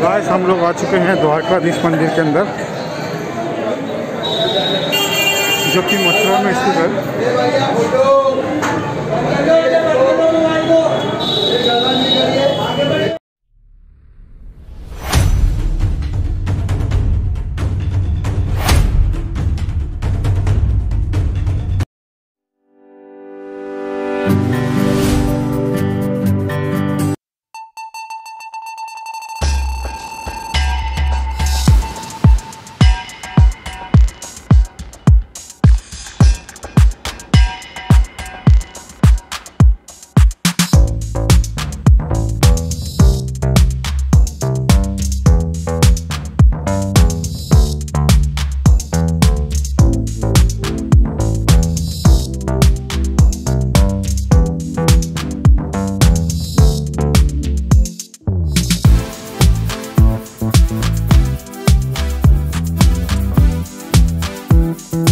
Guys हम लोग आ चुके हैं द्वारकाधीश मंदिर के अंदर जो कि मथुरा में स्थित है।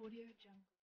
Audio Jungle.